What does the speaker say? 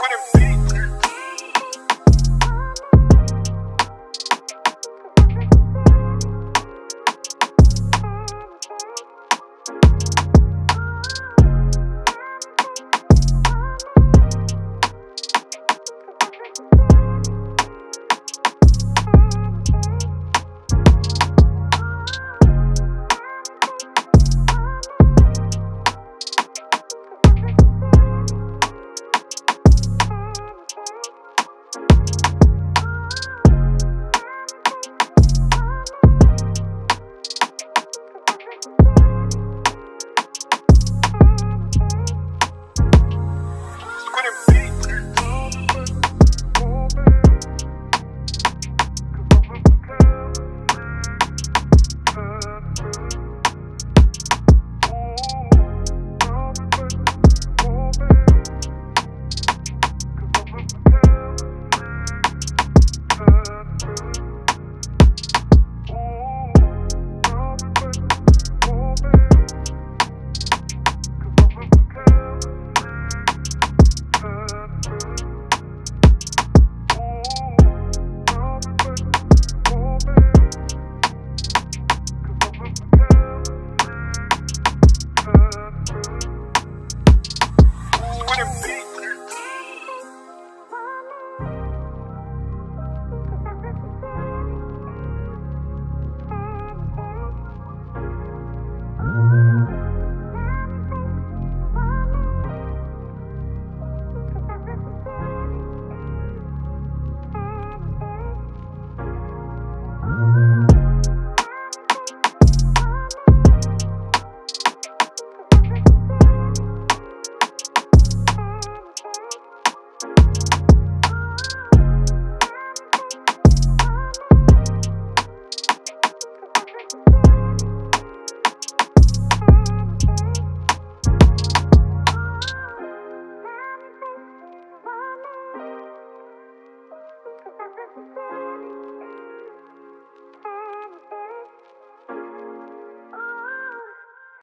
Quit him.